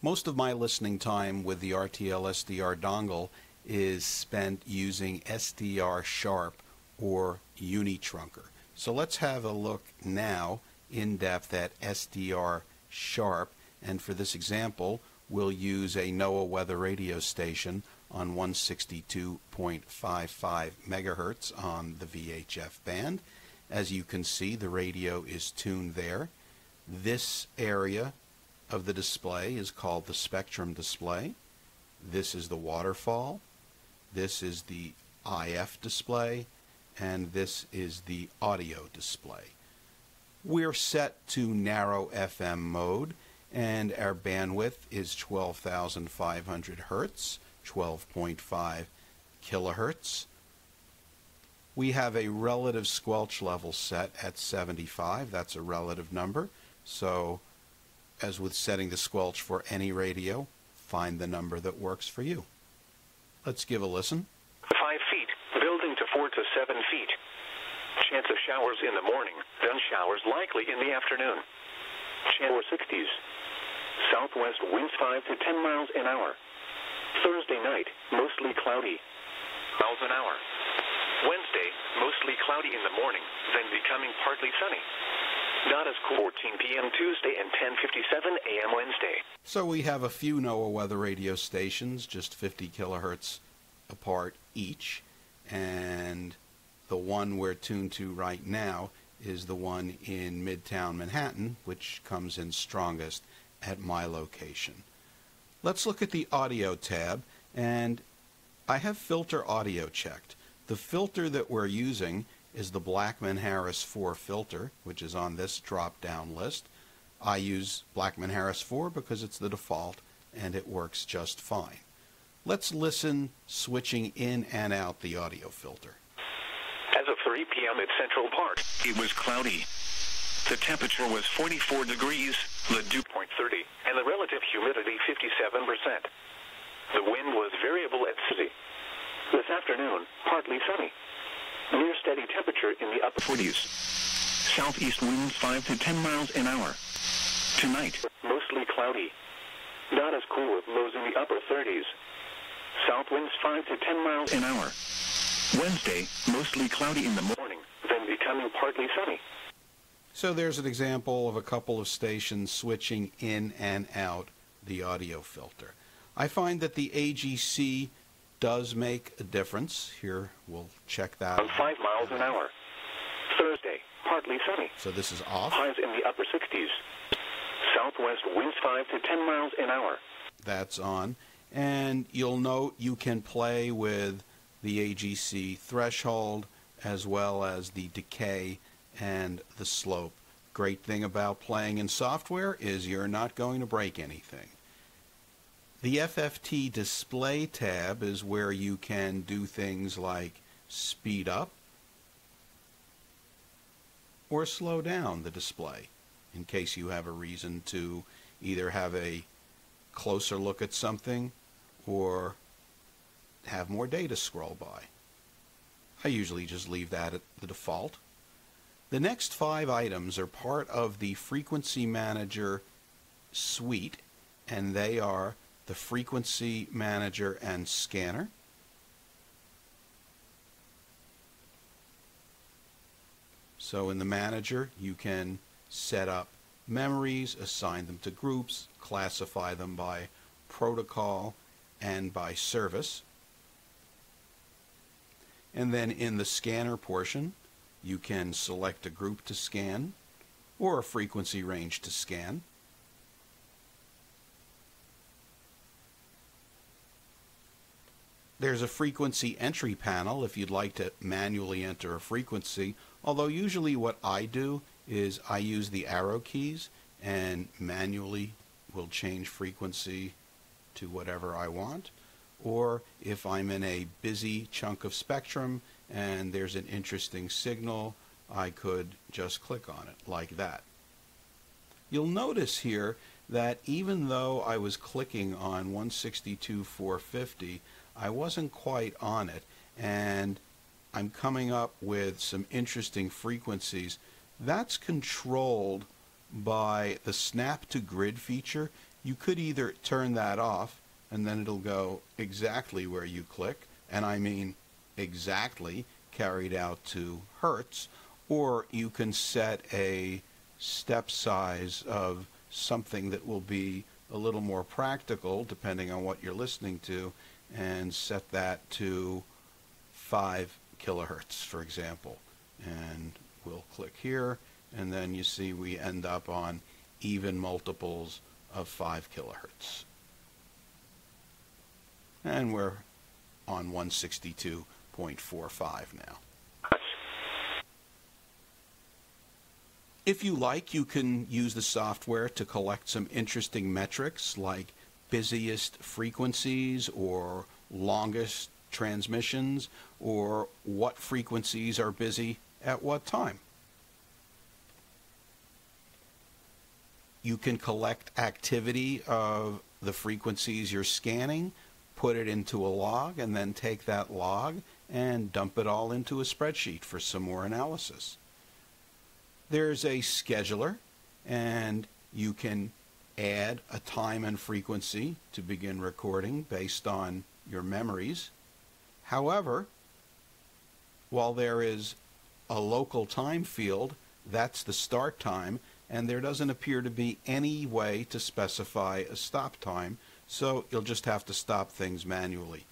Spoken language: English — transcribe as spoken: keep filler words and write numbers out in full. Most of my listening time with the R T L S D R dongle is spent using S D R Sharp or UniTrunker. So let's have a look now in depth at S D R Sharp, and for this example we'll use a NOAA weather radio station on one sixty-two point five five megahertz on the V H F band. As you can see, the radio is tuned there. This area of the display is called the spectrum display. This is the waterfall. This is the I F display, and this is the audio display. We're set to narrow F M mode, and our bandwidth is twelve thousand five hundred hertz, twelve point five kilohertz. We have a relative squelch level set at seventy-five. That's a relative number. So, as with setting the squelch for any radio, find the number that works for you. Let's give a listen. Five feet, building to four to seven feet. Chance of showers in the morning, then showers likely in the afternoon. Channel sixties. Southwest winds five to ten miles an hour. Thursday night, mostly cloudy. Miles an hour. Wednesday, mostly cloudy in the morning, then becoming partly sunny. Not as cool. fourteen p m Tuesday and ten fifty-seven a m Wednesday. So we have a few NOAA weather radio stations, just fifty kilohertz apart each, and the one we're tuned to right now is the one in Midtown Manhattan, which comes in strongest at my location. Let's look at the audio tab, and I have filter audio checked. The filter that we're using is the Blackman-Harris four filter, which is on this drop-down list. I use Blackman-Harris four because it's the default and it works just fine. Let's listen, switching in and out the audio filter. As of three p m at Central Park, it was cloudy. The temperature was forty-four degrees, the dew point thirty, and the relative humidity fifty-seven percent. The wind was variable at city. This afternoon, partly sunny. Near steady temperature in the upper forties. Southeast winds five to ten miles an hour. Tonight, mostly cloudy. Not as cool with lows in the upper thirties. South winds five to ten miles an hour. Wednesday, mostly cloudy in the morning, then becoming partly sunny. So there's an example of a couple of stations switching in and out the audio filter. I find that the A G C does make a difference. Here, we'll check that. Five miles an hour. Thursday, partly sunny. So this is off. Highs in the upper sixties. Southwest winds five to ten miles an hour. That's on. And you'll note you can play with the A G C threshold as well as the decay and the slope. Great thing about playing in software is you're not going to break anything. The F F T display tab is where you can do things like speed up or slow down the display in case you have a reason to either have a closer look at something or have more data scroll by. I usually just leave that at the default. The next five items are part of the Frequency Manager suite, and they are the Frequency Manager and Scanner, so in the manager you can set up memories, assign them to groups, classify them by protocol and by service, and then in the scanner portion you can select a group to scan or a frequency range to scan. There's a frequency entry panel if you'd like to manually enter a frequency, although usually what I do is I use the arrow keys and manually will change frequency to whatever I want. Or if I'm in a busy chunk of spectrum and there's an interesting signal, I could just click on it like that. You'll notice here that even though I was clicking on one sixty-two four fifty, I wasn't quite on it, and I'm coming up with some interesting frequencies. That's controlled by the snap to grid feature you could either turn that off and then it'll go exactly where you click, and I mean exactly carried out to hertz, or you can set a step size of something that will be a little more practical depending on what you're listening to, and set that to five kilohertz, for example. And we'll click here, and then you see we end up on even multiples of five kilohertz. And we're on one sixty-two point four five now. If you like, you can use the software to collect some interesting metrics like busiest frequencies or longest transmissions, or what frequencies are busy at what time. You can collect activity of the frequencies you're scanning, put it into a log, and then take that log and dump it all into a spreadsheet for some more analysis. There's a scheduler, and you can add a time and frequency to begin recording based on your memories. However, while there is a local time field, that's the start time, and there doesn't appear to be any way to specify a stop time, so you'll just have to stop things manually.